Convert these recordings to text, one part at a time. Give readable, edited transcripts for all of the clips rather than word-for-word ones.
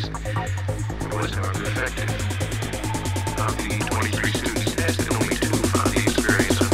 case was not effective. Of the 23 students tested, only 2 found the experience unpleasant.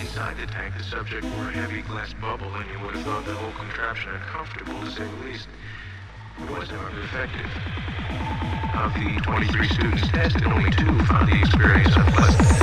Inside the tank, the subject wore a heavy glass bubble, and you would have thought the whole contraption uncomfortable, to say the least. It was not effective. Of the 23 students tested, only 2 found the experience unpleasant.